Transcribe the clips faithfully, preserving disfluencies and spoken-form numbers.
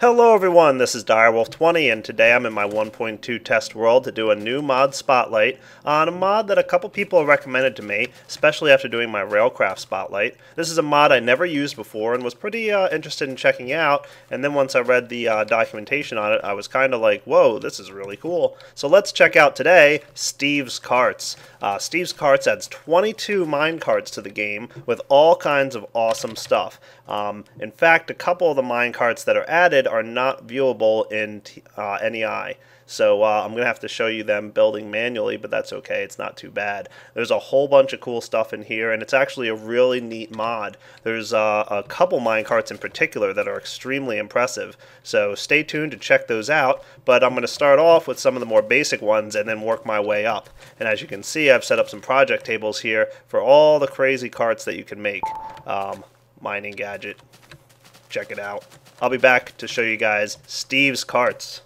Hello everyone, this is Direwolf twenty, and today I'm in my one point two test world to do a new mod spotlight on a mod that a couple people recommended to me, especially after doing my Railcraft spotlight. This is a mod I never used before and was pretty uh, interested in checking out, and then once I read the uh, documentation on it, I was kind of like, whoa, this is really cool. So let's check out today, Steve's Carts. Uh, Steve's Carts adds twenty-two mine carts to the game with all kinds of awesome stuff. Um, in fact, a couple of the mine carts that are added are not viewable in uh, N E I. So uh, I'm going to have to show you them building manually, but that's okay. It's not too bad. There's a whole bunch of cool stuff in here, and it's actually a really neat mod. There's uh, a couple minecarts in particular that are extremely impressive, so stay tuned to check those out. But I'm going to start off with some of the more basic ones and then work my way up. And as you can see, I've set up some project tables here for all the crazy carts that you can make. Um, mining gadget. Check it out. I'll be back to show you guys Steve's Carts.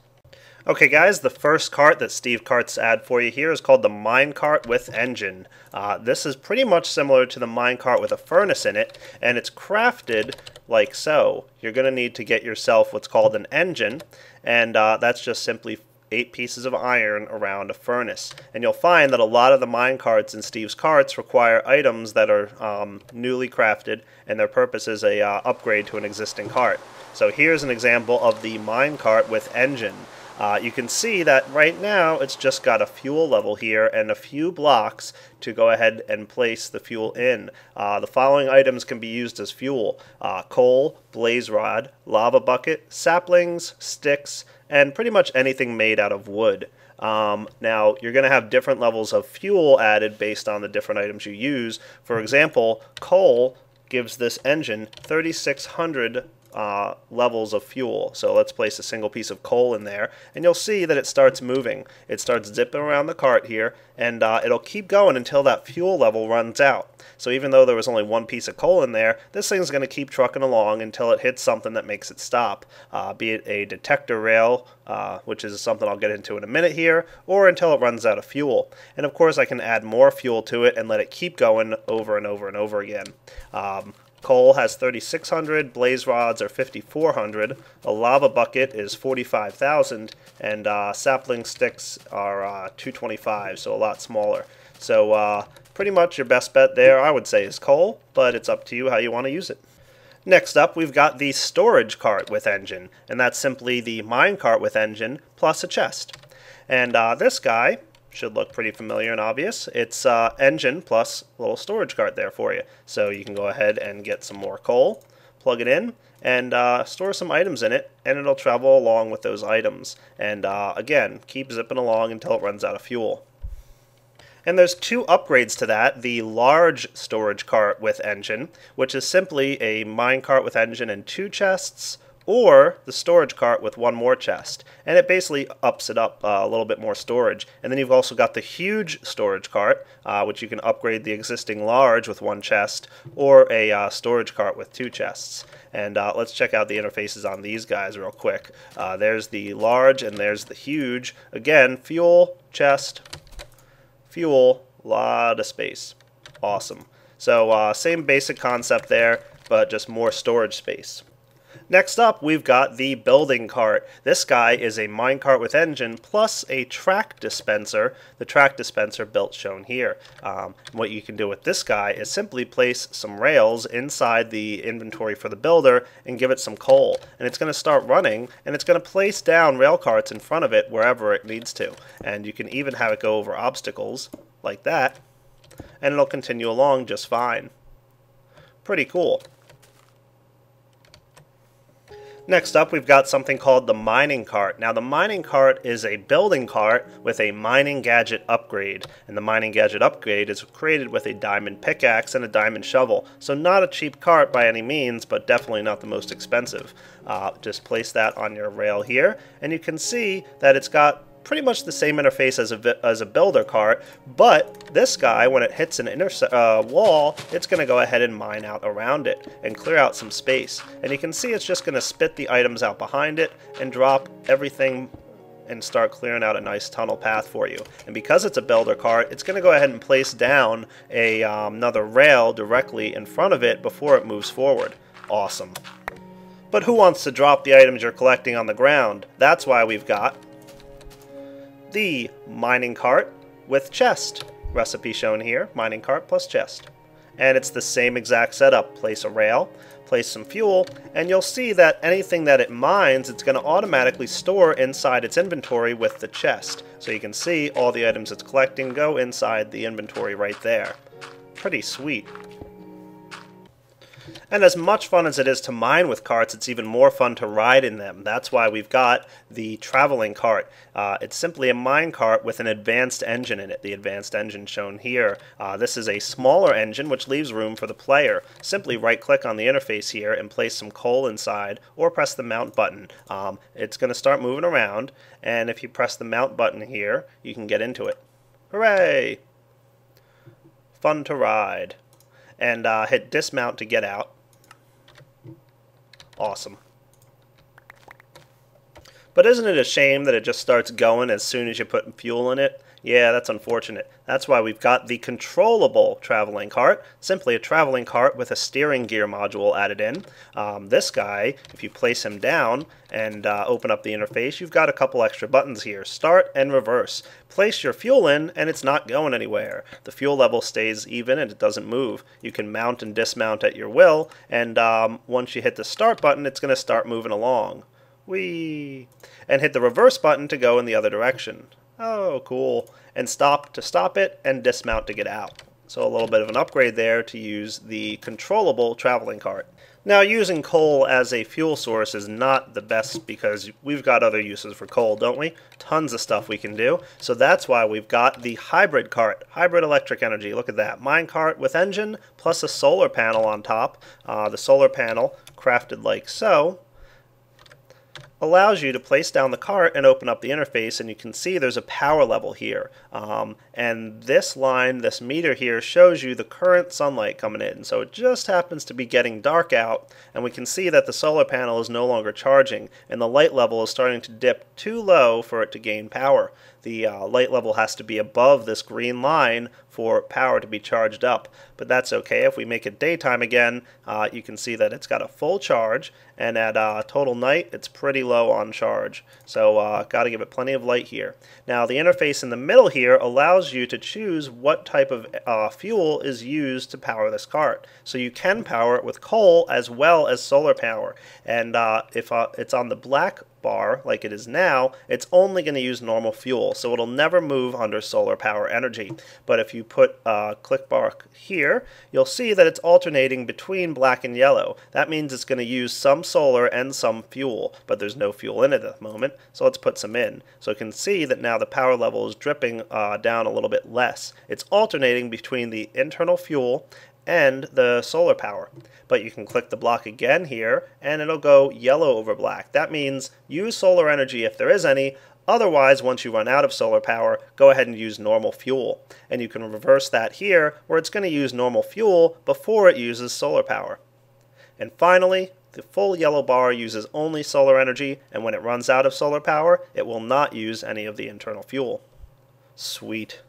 Okay guys, the first cart that Steve Carts add for you here is called the minecart with engine. Uh, this is pretty much similar to the minecart with a furnace in it, and it's crafted like so. You're going to need to get yourself what's called an engine, and uh, that's just simply eight pieces of iron around a furnace. And you'll find that a lot of the mine carts in Steve's Carts require items that are um, newly crafted, and their purpose is a uh, upgrade to an existing cart. So here's an example of the mine cart with engine. Uh, you can see that right now it's just got a fuel level here and a few blocks to go ahead and place the fuel in. Uh, the following items can be used as fuel: uh, coal, blaze rod, lava bucket, saplings, sticks, and pretty much anything made out of wood. Um, now, you're going to have different levels of fuel added based on the different items you use. For example, coal gives this engine thirty-six hundred Uh, levels of fuel. So let's place a single piece of coal in there, and you'll see that it starts moving. It starts zipping around the cart here, and uh, it'll keep going until that fuel level runs out. So even though there was only one piece of coal in there, this thing's going to keep trucking along until it hits something that makes it stop, uh, be it a detector rail, uh, which is something I'll get into in a minute here, or until it runs out of fuel. And of course I can add more fuel to it and let it keep going over and over and over again. Um, Coal has thirty-six hundred, blaze rods are fifty-four hundred, a lava bucket is forty-five thousand, and uh, sapling sticks are uh, two twenty-five, so a lot smaller. So uh, pretty much your best bet there, I would say, is coal, but it's up to you how you want to use it. Next up, we've got the storage cart with engine, and that's simply the mine cart with engine plus a chest. And uh, this guy should look pretty familiar and obvious. It's uh, engine plus little storage cart there for you. So you can go ahead and get some more coal, plug it in, and uh, store some items in it, and it'll travel along with those items. And uh, again, keep zipping along until it runs out of fuel. And there's two upgrades to that, the large storage cart with engine, which is simply a mine cart with engine and two chests, or the storage cart with one more chest, and it basically ups it up uh, a little bit more storage. And then you've also got the huge storage cart, uh, which you can upgrade the existing large with one chest, or a uh, storage cart with two chests. And uh, let's check out the interfaces on these guys real quick. Uh, there's the large and there's the huge. Again, fuel, chest, fuel, lot of space. Awesome. So uh, same basic concept there, but just more storage space. Next up, we've got the building cart. This guy is a minecart with engine plus a track dispenser. The track dispenser built shown here. Um, what you can do with this guy is simply place some rails inside the inventory for the builder and give it some coal. And it's going to start running, and it's going to place down rail carts in front of it wherever it needs to. And you can even have it go over obstacles like that, and it'll continue along just fine. Pretty cool. Next up, we've got something called the mining cart. Now, the mining cart is a building cart with a mining gadget upgrade, and the mining gadget upgrade is created with a diamond pickaxe and a diamond shovel. So not a cheap cart by any means, but definitely not the most expensive. Uh, just place that on your rail here, and you can see that it's got pretty much the same interface as a, as a builder cart, but this guy, when it hits an interse- uh, wall, it's going to go ahead and mine out around it and clear out some space. And you can see it's just going to spit the items out behind it and drop everything and start clearing out a nice tunnel path for you. And because it's a builder cart, it's going to go ahead and place down a, um, another rail directly in front of it before it moves forward. Awesome. But who wants to drop the items you're collecting on the ground? That's why we've got the mining cart with chest. Recipe shown here, mining cart plus chest. And it's the same exact setup. Place a rail, place some fuel, and you'll see that anything that it mines, it's going to automatically store inside its inventory with the chest. So you can see all the items it's collecting go inside the inventory right there. Pretty sweet. And as much fun as it is to mine with carts, it's even more fun to ride in them. That's why we've got the traveling cart. Uh, it's simply a mine cart with an advanced engine in it. The advanced engine shown here. Uh, this is a smaller engine which leaves room for the player. Simply right-click on the interface here and place some coal inside, or press the mount button. Um, it's going to start moving around, and if you press the mount button here, you can get into it. Hooray! Fun to ride. And uh, hit dismount to get out. Awesome. But isn't it a shame that it just starts going as soon as you put fuel in it? Yeah, that's unfortunate. That's why we've got the controllable traveling cart. Simply a traveling cart with a steering gear module added in. Um, this guy, if you place him down and uh, open up the interface, you've got a couple extra buttons here. Start and reverse. Place your fuel in and it's not going anywhere. The fuel level stays even and it doesn't move. You can mount and dismount at your will, and um, once you hit the start button, it's going to start moving along. Whee! And hit the reverse button to go in the other direction. Oh, cool. And stop to stop it, and dismount to get out. So a little bit of an upgrade there to use the controllable traveling cart. Now, using coal as a fuel source is not the best because we've got other uses for coal, don't we? Tons of stuff we can do. So that's why we've got the hybrid cart, hybrid electric energy. Look at that. Mine cart with engine plus a solar panel on top. Uh, the solar panel, crafted like so, allows you to place down the cart and open up the interface, and you can see there's a power level here. Um, and this line, this meter here, shows you the current sunlight coming in. So it just happens to be getting dark out, and we can see that the solar panel is no longer charging, and the light level is starting to dip too low for it to gain power. The uh, light level has to be above this green line for power to be charged up. But that's okay. If we make it daytime again, uh, you can see that it's got a full charge, and at uh, total night, it's pretty low on charge. So uh, got to give it plenty of light here. Now, the interface in the middle here allows you to choose what type of uh, fuel is used to power this cart. So you can power it with coal as well as solar power. And uh, if uh, it's on the black bar, like it is now, it's only going to use normal fuel, so it'll never move under solar power energy. But if you put a uh, click bar here, you'll see that it's alternating between black and yellow. That means it's going to use some solar and some fuel, but there's no fuel in it at the moment, so let's put some in. So you can see that now the power level is dripping uh, down a little bit less. It's alternating between the internal fuel and the solar power. But you can click the block again here, and it'll go yellow over black. That means use solar energy if there is any. Otherwise, once you run out of solar power, go ahead and use normal fuel. And you can reverse that here, where it's going to use normal fuel before it uses solar power. And finally, the full yellow bar uses only solar energy, and when it runs out of solar power, it will not use any of the internal fuel. Sweet.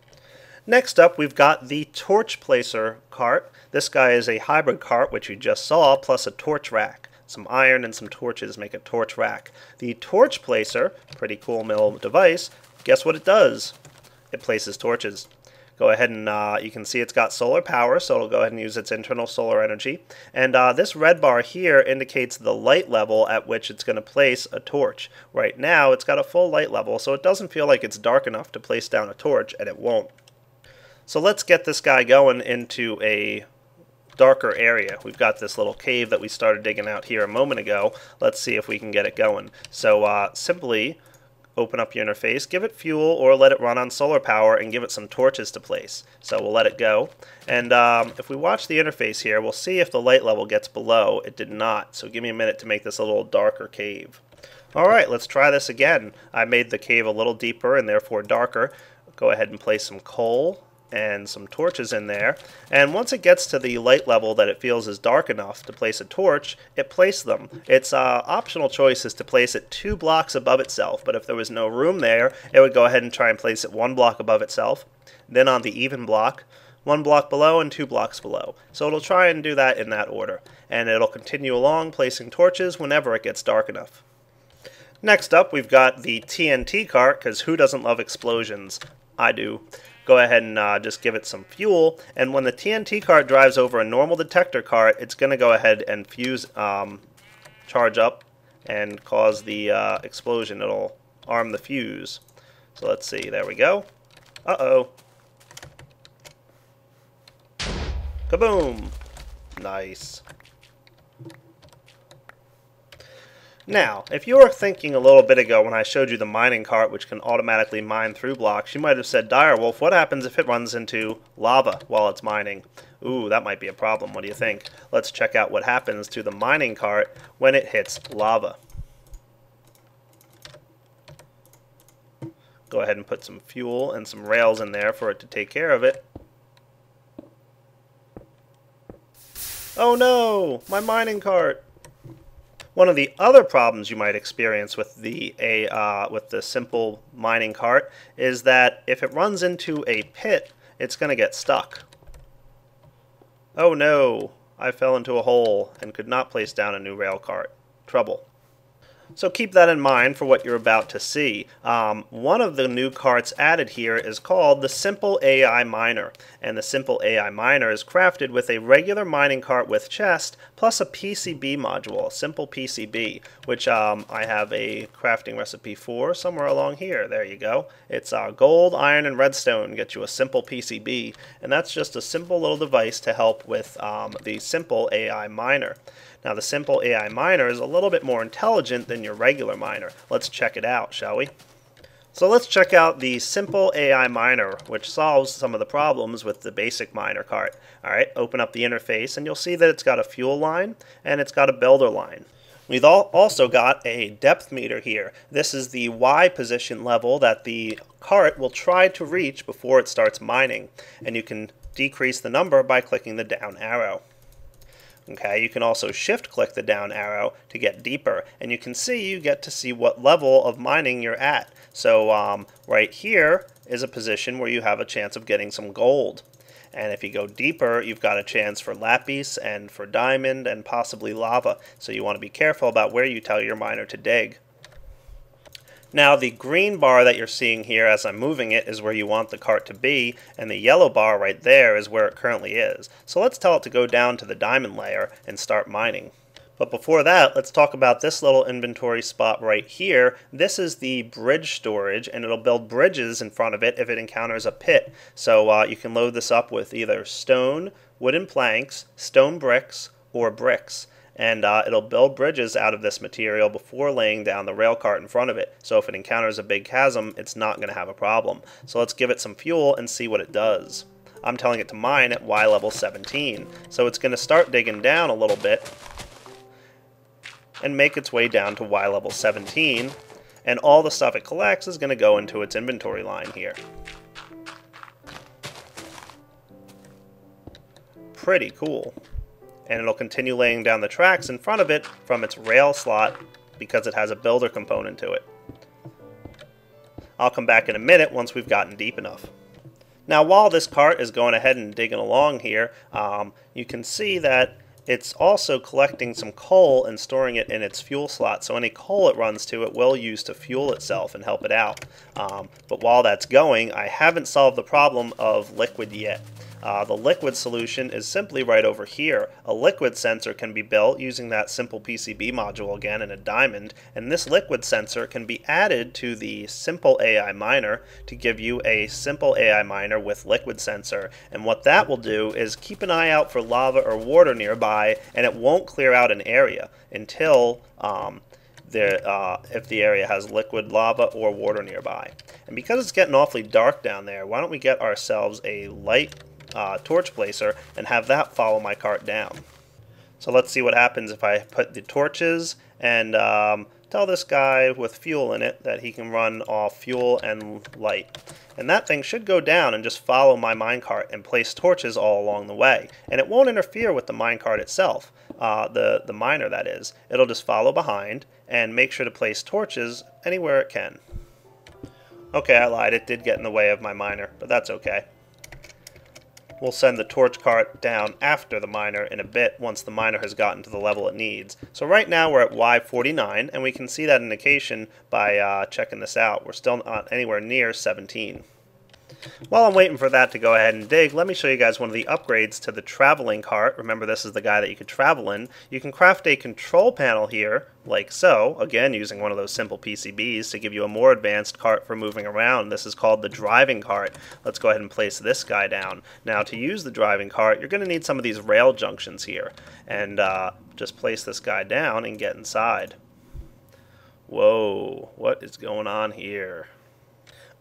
Next up, we've got the torch placer cart. This guy is a hybrid cart, which you just saw, plus a torch rack. Some iron and some torches make a torch rack. The torch placer, pretty cool little device, guess what it does? It places torches. Go ahead and uh, you can see it's got solar power, so it'll go ahead and use its internal solar energy. And uh, this red bar here indicates the light level at which it's going to place a torch. Right now, it's got a full light level, so it doesn't feel like it's dark enough to place down a torch, and it won't. So let's get this guy going into a darker area. We've got this little cave that we started digging out here a moment ago. Let's see if we can get it going. So uh, simply open up your interface, give it fuel or let it run on solar power, and give it some torches to place. So we'll let it go. And um, if we watch the interface here, we'll see if the light level gets below. It did not. So give me a minute to make this a little darker cave. All right, let's try this again. I made the cave a little deeper and therefore darker. Go ahead and place some coal and some torches in there, and once it gets to the light level that it feels is dark enough to place a torch, it placed them. Its uh, optional choice is to place it two blocks above itself, but if there was no room there, it would go ahead and try and place it one block above itself, then on the even block. one block below and two blocks below. So it'll try and do that in that order, and it'll continue along placing torches whenever it gets dark enough. Next up, we've got the T N T cart, because who doesn't love explosions? I do. Go ahead and uh, just give it some fuel, and when the T N T cart drives over a normal detector cart, it's going to go ahead and fuse, um, charge up and cause the uh, explosion. It'll arm the fuse. So let's see, there we go. Uh-oh. Kaboom! Nice. Now, if you were thinking a little bit ago when I showed you the mining cart, which can automatically mine through blocks, you might have said, Direwolf, what happens if it runs into lava while it's mining? Ooh, that might be a problem. What do you think? Let's check out what happens to the mining cart when it hits lava. Go ahead and put some fuel and some rails in there for it to take care of it. Oh no! My mining cart! One of the other problems you might experience with the a uh, with the simple mining cart is that if it runs into a pit, it's going to get stuck. Oh no, I fell into a hole and could not place down a new rail cart. Trouble. So keep that in mind for what you're about to see. Um, one of the new carts added here is called the Simple A I Miner, and the Simple A I Miner is crafted with a regular mining cart with chest plus a P C B module, a simple P C B, which um, I have a crafting recipe for somewhere along here. There you go. It's uh, gold, iron, and redstone. Get you a simple P C B, and that's just a simple little device to help with um, the Simple A I Miner. Now, the Simple A I Miner is a little bit more intelligent than your regular miner. Let's check it out, shall we? So let's check out the Simple A I Miner, which solves some of the problems with the basic miner cart. All right, open up the interface, and you'll see that it's got a fuel line, and it's got a builder line. We've also got a depth meter here. This is the Y position level that the cart will try to reach before it starts mining, and you can decrease the number by clicking the down arrow. Okay, you can also shift click the down arrow to get deeper, and you can see you get to see what level of mining you're at. So um, right here is a position where you have a chance of getting some gold. And if you go deeper, you've got a chance for lapis and for diamond and possibly lava. So you want to be careful about where you tell your miner to dig. Now, the green bar that you're seeing here as I'm moving it is where you want the cart to be, and the yellow bar right there is where it currently is. So let's tell it to go down to the diamond layer and start mining. But before that, let's talk about this little inventory spot right here. This is the bridge storage, and it'll build bridges in front of it if it encounters a pit. So uh, you can load this up with either stone, wooden planks, stone bricks, or bricks. And uh, it'll build bridges out of this material before laying down the rail cart in front of it. So if it encounters a big chasm, it's not going to have a problem. So let's give it some fuel and see what it does. I'm telling it to mine at Y level seventeen. So it's going to start digging down a little bit and make its way down to Y level seventeen. And all the stuff it collects is going to go into its inventory line here. Pretty cool. And it'll continue laying down the tracks in front of it from its rail slot because it has a builder component to it. I'll come back in a minute once we've gotten deep enough. Now, while this cart is going ahead and digging along here, um, you can see that it's also collecting some coal and storing it in its fuel slot, so any coal it runs to it will use to fuel itself and help it out. Um, but while that's going, I haven't solved the problem of liquid yet. Uh, the liquid solution is simply right over here. A liquid sensor can be built using that simple P C B module again and a diamond, and this liquid sensor can be added to the Simple A I Miner to give you a Simple A I Miner with liquid sensor. And what that will do is keep an eye out for lava or water nearby, and it won't clear out an area until um, There, uh, if the area has liquid lava or water nearby. And because it's getting awfully dark down there, why don't we get ourselves a light uh, torch placer and have that follow my cart down. So let's see what happens if I put the torches and um, tell this guy with fuel in it that he can run off fuel and light. And that thing should go down and just follow my minecart and place torches all along the way. And it won't interfere with the minecart itself, uh, the, the miner that is. It'll just follow behind and make sure to place torches anywhere it can. Okay, I lied. It did get in the way of my miner, but that's okay. We'll send the torch cart down after the miner in a bit once the miner has gotten to the level it needs. So right now we're at Y forty-nine, and we can see that indication by uh, checking this out. We're still not anywhere near seventeen. While I'm waiting for that to go ahead and dig, let me show you guys one of the upgrades to the traveling cart. Remember, this is the guy that you could travel in. You can craft a control panel here, like so, again using one of those simple P C Bs to give you a more advanced cart for moving around. This is called the driving cart. Let's go ahead and place this guy down. Now, to use the driving cart, you're going to need some of these rail junctions here. And uh, just place this guy down and get inside. Whoa, what is going on here?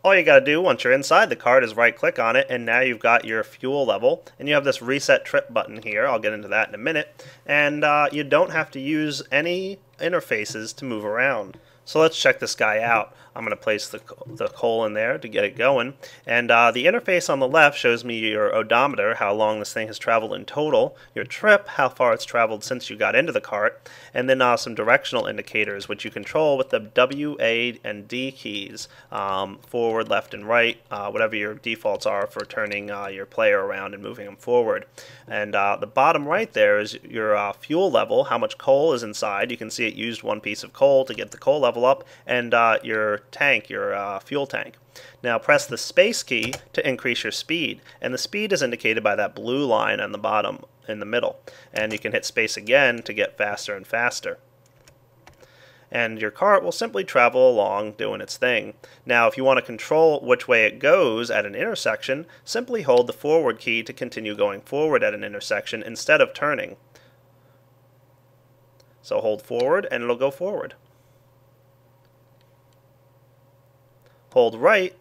All you gotta do once you're inside the cart is right click on it, and now you've got your fuel level, and you have this reset trip button here. I'll get into that in a minute. And uh, you don't have to use any interfaces to move around. So let's check this guy out. I'm going to place the, the coal in there to get it going. And uh, the interface on the left shows me your odometer, how long this thing has traveled in total, your trip, how far it's traveled since you got into the cart, and then uh, some directional indicators, which you control with the W, A, and D keys, um, forward, left, and right, uh, whatever your defaults are for turning uh, your player around and moving them forward. And uh, the bottom right there is your uh, fuel level, how much coal is inside. You can see it used one piece of coal to get the coal level up, and uh, your tank, your uh, fuel tank. Now press the space key to increase your speed, and the speed is indicated by that blue line on the bottom in the middle, and you can hit space again to get faster and faster. And your cart will simply travel along doing its thing. Now, if you want to control which way it goes at an intersection, simply hold the forward key to continue going forward at an intersection instead of turning. So hold forward and it'll go forward. Hold right,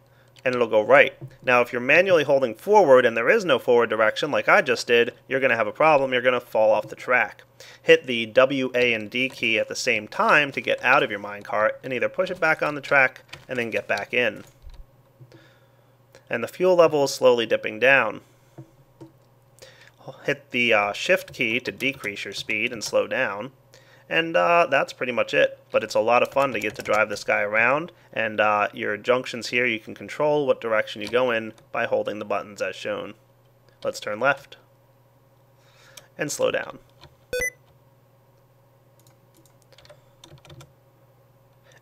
and it'll go right. Now, if you're manually holding forward and there is no forward direction, like I just did, you're going to have a problem. You're going to fall off the track. Hit the W, A, and D key at the same time to get out of your minecart, and either push it back on the track and then get back in. And the fuel level is slowly dipping down. Hit the uh, Shift key to decrease your speed and slow down. And uh, that's pretty much it, but it's a lot of fun to get to drive this guy around, and uh, your junctions here, you can control what direction you go in by holding the buttons as shown. Let's turn left and slow down.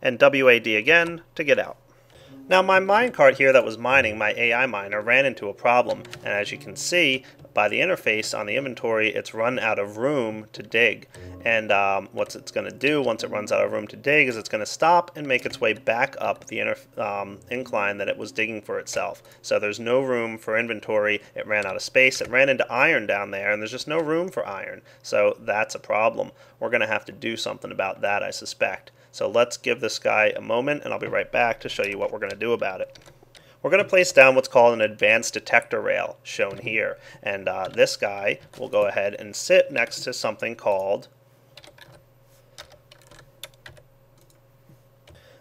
And W A D again to get out. Now, my minecart here that was mining, my A I miner, ran into a problem, and as you can see by the interface on the inventory, it's run out of room to dig. And um, what it's going to do once it runs out of room to dig is it's going to stop and make its way back up the interf um, incline that it was digging for itself. So there's no room for inventory. It ran out of space. It ran into iron down there, and there's just no room for iron. So that's a problem. We're going to have to do something about that, I suspect. So let's give this guy a moment, and I'll be right back to show you what we're going to do about it. We're going to place down what's called an advanced detector rail, shown here. And uh, this guy will go ahead and sit next to something called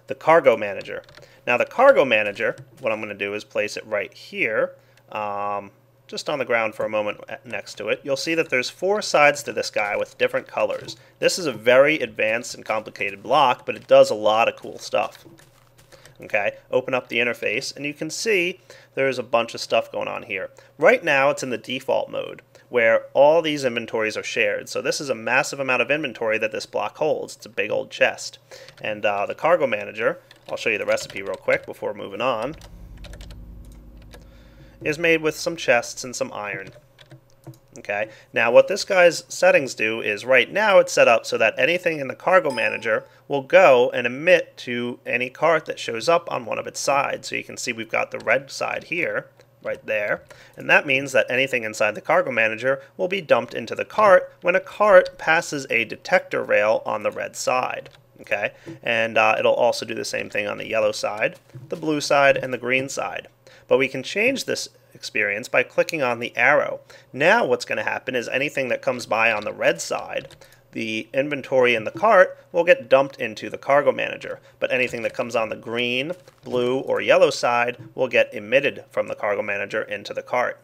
the cargo manager. Now, the cargo manager, what I'm going to do is place it right here. Um, Just on the ground for a moment next to it. You'll see that there's four sides to this guy with different colors. This is a very advanced and complicated block, but it does a lot of cool stuff. Okay, open up the interface, and you can see there's a bunch of stuff going on here. Right now, it's in the default mode, where all these inventories are shared. So this is a massive amount of inventory that this block holds. It's a big old chest. And uh, the cargo manager, I'll show you the recipe real quick before moving on, is made with some chests and some iron. Okay, now what this guy's settings do is right now it's set up so that anything in the cargo manager will go and emit to any cart that shows up on one of its sides. So you can see we've got the red side here, right there, and that means that anything inside the cargo manager will be dumped into the cart when a cart passes a detector rail on the red side. Okay, and uh, it'll also do the same thing on the yellow side, the blue side, and the green side. But we can change this experience by clicking on the arrow. Now what's going to happen is anything that comes by on the red side, the inventory in the cart, will get dumped into the cargo manager. But anything that comes on the green, blue, or yellow side will get emitted from the cargo manager into the cart.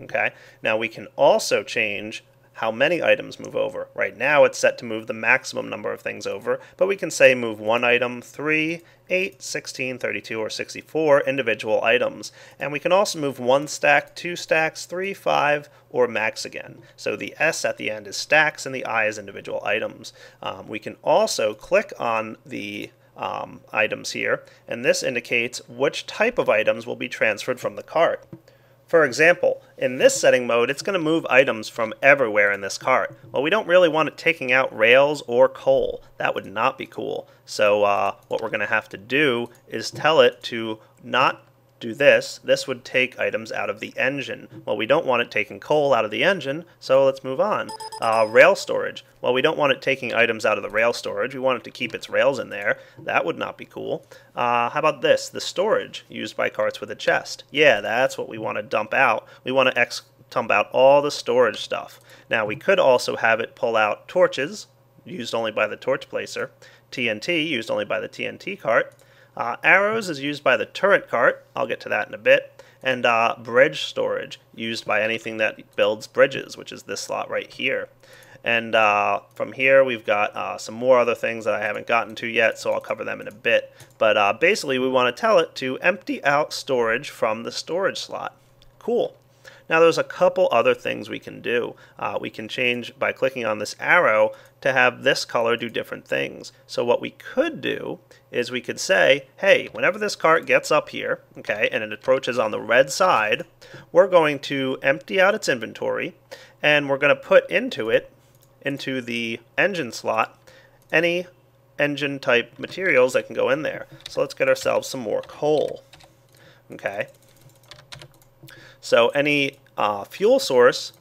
Okay. Now we can also change how many items move over. Right now it's set to move the maximum number of things over, but we can say move one item, three, eight, sixteen, thirty-two, or sixty-four individual items. And we can also move one stack, two stacks, three, five, or max again. So the S at the end is stacks and the I is individual items. Um, we can also click on the um, items here, and this indicates which type of items will be transferred from the cart. For example, in this setting mode, it's going to move items from everywhere in this cart. Well, we don't really want it taking out rails or coal. That would not be cool. So uh, what we're going to have to do is tell it to not do this. This would take items out of the engine. Well, we don't want it taking coal out of the engine, so let's move on. Uh, rail storage. Well, we don't want it taking items out of the rail storage. We want it to keep its rails in there. That would not be cool. Uh, how about this? The storage used by carts with a chest. Yeah, that's what we want to dump out. We want to ex dump out all the storage stuff. Now, we could also have it pull out torches, used only by the torch placer, T N T, used only by the T N T cart, Uh, arrows is used by the turret cart, I'll get to that in a bit, and uh, bridge storage, used by anything that builds bridges, which is this slot right here. And uh, from here we've got uh, some more other things that I haven't gotten to yet, so I'll cover them in a bit. But uh, basically we want to tell it to empty out storage from the storage slot. Cool. Now there's a couple other things we can do. Uh, we can change by clicking on this arrow to have this color do different things. So what we could do is we could say, hey, whenever this cart gets up here, okay, and it approaches on the red side, we're going to empty out its inventory, and we're going to put into it, into the engine slot, any engine type materials that can go in there. So let's get ourselves some more coal, okay? So any uh, fuel source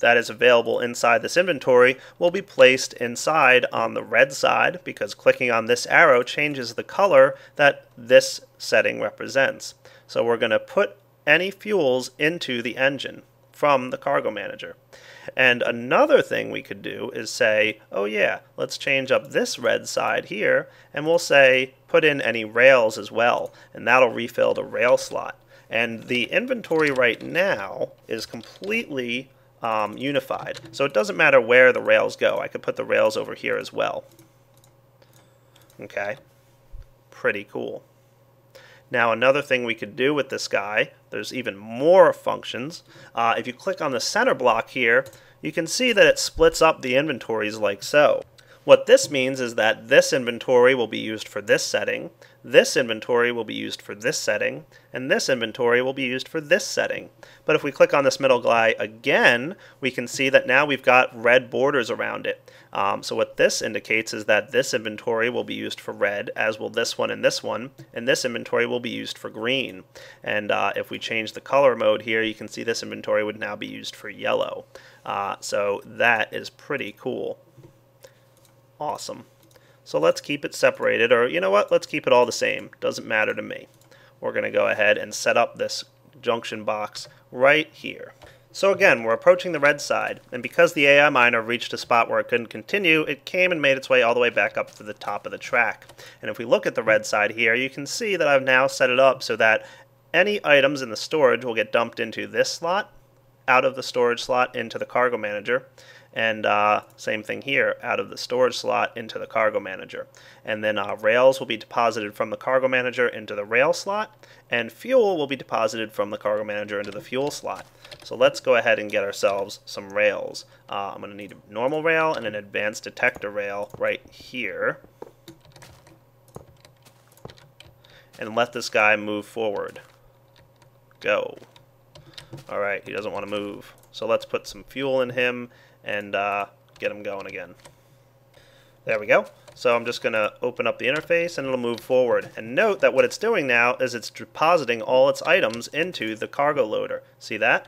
that is available inside this inventory will be placed inside on the red side, because clicking on this arrow changes the color that this setting represents. So we're going to put any fuels into the engine from the cargo manager. And another thing we could do is say, oh yeah, let's change up this red side here, and we'll say put in any rails as well, and that'll refill the rail slot. And the inventory right now is completely um, unified. So it doesn't matter where the rails go. I could put the rails over here as well. Okay, pretty cool. Now another thing we could do with this guy, there's even more functions. Uh, if you click on the center block here, you can see that it splits up the inventories like so. What this means is that this inventory will be used for this setting, this inventory will be used for this setting, and this inventory will be used for this setting. But if we click on this middle guy again, we can see that now we've got red borders around it. Um, so what this indicates is that this inventory will be used for red, as will this one and this one, and this inventory will be used for green. And uh, if we change the color mode here, you can see this inventory would now be used for yellow. Uh, so that is pretty cool. Awesome. So let's keep it separated, or you know what, let's keep it all the same. Doesn't matter to me. We're going to go ahead and set up this junction box right here. So again, we're approaching the red side, and because the A I miner reached a spot where it couldn't continue, it came and made its way all the way back up to the top of the track. And if we look at the red side here, you can see that I've now set it up so that any items in the storage will get dumped into this slot, out of the storage slot into the cargo manager, and uh, same thing here, out of the storage slot into the cargo manager. And then uh, rails will be deposited from the cargo manager into the rail slot, and fuel will be deposited from the cargo manager into the fuel slot. So let's go ahead and get ourselves some rails. Uh, I'm going to need a normal rail and an advanced detector rail right here. And let this guy move forward. Go. Alright, he doesn't want to move. So let's put some fuel in him and uh, get him going again. There we go. So I'm just going to open up the interface and it'll move forward. And note that what it's doing now is it's depositing all its items into the cargo loader. See that?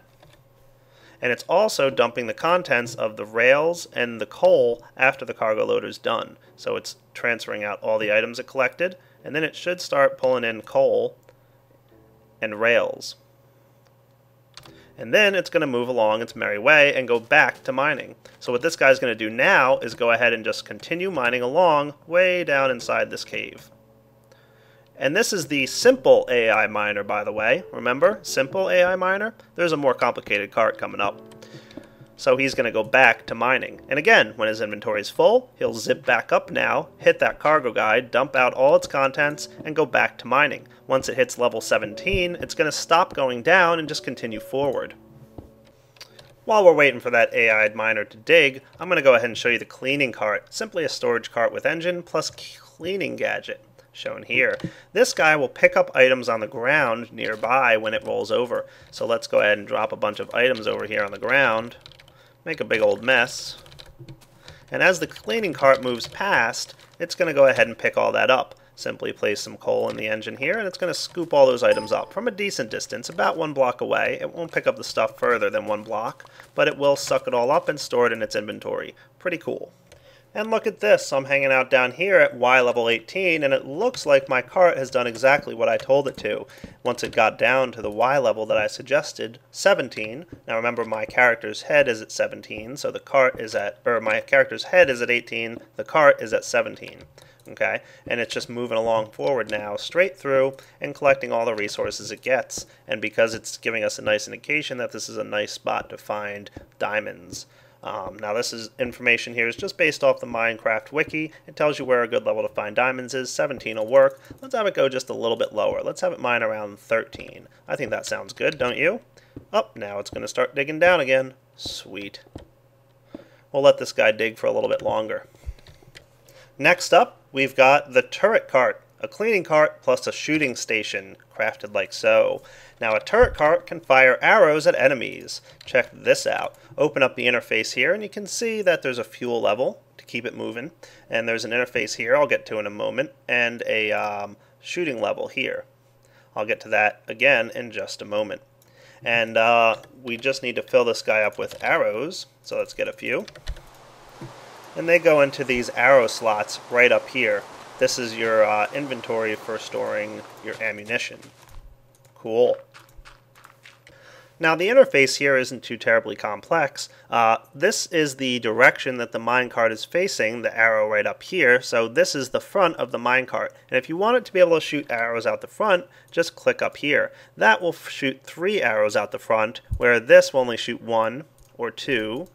And it's also dumping the contents of the rails and the coal after the cargo loader's done. So it's transferring out all the items it collected, and then it should start pulling in coal and rails. And then it's going to move along its merry way and go back to mining. So what this guy's going to do now is go ahead and just continue mining along way down inside this cave. And this is the simple A I miner, by the way. Remember? Simple A I miner? There's a more complicated cart coming up. So he's going to go back to mining. And again, when his inventory is full, he'll zip back up now, hit that cargo guide, dump out all its contents, and go back to mining. Once it hits level seventeen, it's going to stop going down and just continue forward. While we're waiting for that A I miner to dig, I'm going to go ahead and show you the cleaning cart, simply a storage cart with engine plus cleaning gadget, shown here. This guy will pick up items on the ground nearby when it rolls over. So let's go ahead and drop a bunch of items over here on the ground, make a big old mess. And as the cleaning cart moves past, it's going to go ahead and pick all that up. Simply place some coal in the engine here, and it's going to scoop all those items up from a decent distance, about one block away. It won't pick up the stuff further than one block, but it will suck it all up and store it in its inventory. Pretty cool. And look at this, I'm hanging out down here at Y level eighteen, and it looks like my cart has done exactly what I told it to. Once it got down to the Y level that I suggested, seventeen. Now remember, my character's head is at seventeen, so the cart is at, or my character's head is at eighteen, the cart is at seventeen. Okay, and it's just moving along forward now, straight through, and collecting all the resources it gets. And because it's giving us a nice indication that this is a nice spot to find diamonds. Um, now this is information here is just based off the Minecraft wiki. It tells you where a good level to find diamonds is. seventeen will work. Let's have it go just a little bit lower. Let's have it mine around thirteen. I think that sounds good, don't you? Up, now it's going to start digging down again. Sweet. We'll let this guy dig for a little bit longer. Next up, we've got the turret cart, a cleaning cart plus a shooting station, crafted like so. Now a turret cart can fire arrows at enemies. Check this out. Open up the interface here, and you can see that there's a fuel level to keep it moving, and there's an interface here I'll get to in a moment, and a um, shooting level here. I'll get to that again in just a moment. And uh, we just need to fill this guy up with arrows, so let's get a few. And they go into these arrow slots right up here. This is your uh, inventory for storing your ammunition. Cool. Now the interface here isn't too terribly complex. Uh, this is the direction that the minecart is facing, the arrow right up here, so this is the front of the minecart. And if you want it to be able to shoot arrows out the front, just click up here. That will shoot three arrows out the front, where this will only shoot one or two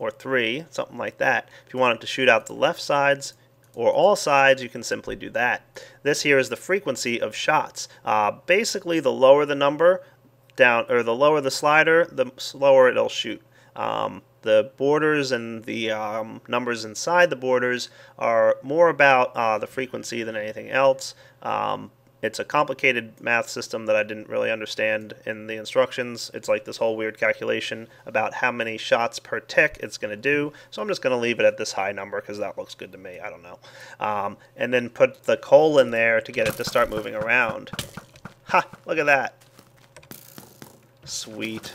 or three, something like that. If you want it to shoot out the left sides or all sides, you can simply do that. This here is the frequency of shots. Uh, basically, the lower the number down, or the lower the slider, the slower it'll shoot. Um, the borders and the um, numbers inside the borders are more about uh, the frequency than anything else. Um, It's a complicated math system that I didn't really understand in the instructions. It's like this whole weird calculation about how many shots per tick it's going to do. So I'm just going to leave it at this high number because that looks good to me. I don't know. Um, and then put the coal in there to get it to start moving around. Ha! Look at that. Sweet.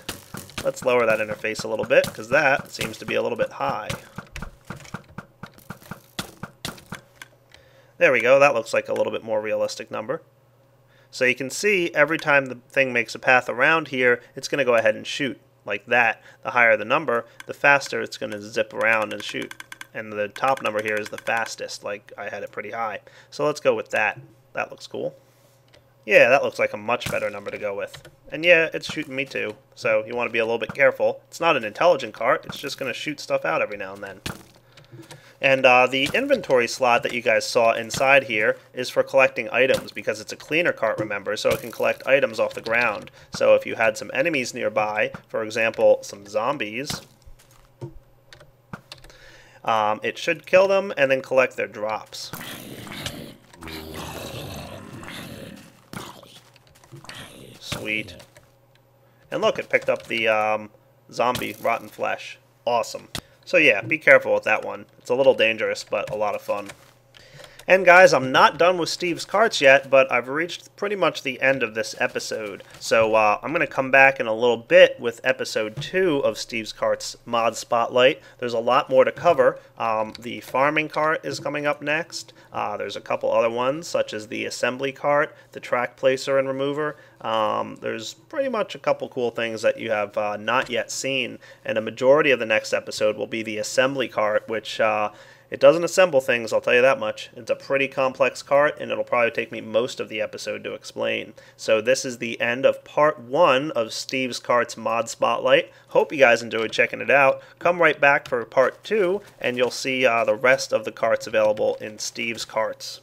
Let's lower that interface a little bit because that seems to be a little bit high. There we go. That looks like a little bit more realistic number. So you can see every time the thing makes a path around here, it's going to go ahead and shoot like that. The higher the number, the faster it's going to zip around and shoot. And the top number here is the fastest, like I had it pretty high. So let's go with that. That looks cool. Yeah, that looks like a much better number to go with. And yeah, it's shooting me too, so you want to be a little bit careful. It's not an intelligent cart. It's just going to shoot stuff out every now and then. And uh, the inventory slot that you guys saw inside here is for collecting items, because it's a cleaner cart, remember, so it can collect items off the ground. So if you had some enemies nearby, for example, some zombies, um, it should kill them and then collect their drops. Sweet. And look, it picked up the um, zombie rotten flesh. Awesome. So yeah, be careful with that one. It's a little dangerous, but a lot of fun. And guys, I'm not done with Steve's Carts yet, but I've reached pretty much the end of this episode. So uh, I'm going to come back in a little bit with episode two of Steve's Carts Mod Spotlight. There's a lot more to cover. Um, the farming cart is coming up next. Uh, there's a couple other ones, such as the assembly cart, the track placer and remover. Um, there's pretty much a couple cool things that you have uh, not yet seen. And a majority of the next episode will be the assembly cart, which... Uh, It doesn't assemble things, I'll tell you that much. It's a pretty complex cart, and it'll probably take me most of the episode to explain. So this is the end of part one of Steve's Carts Mod Spotlight. Hope you guys enjoyed checking it out. Come right back for part two, and you'll see uh, the rest of the carts available in Steve's Carts.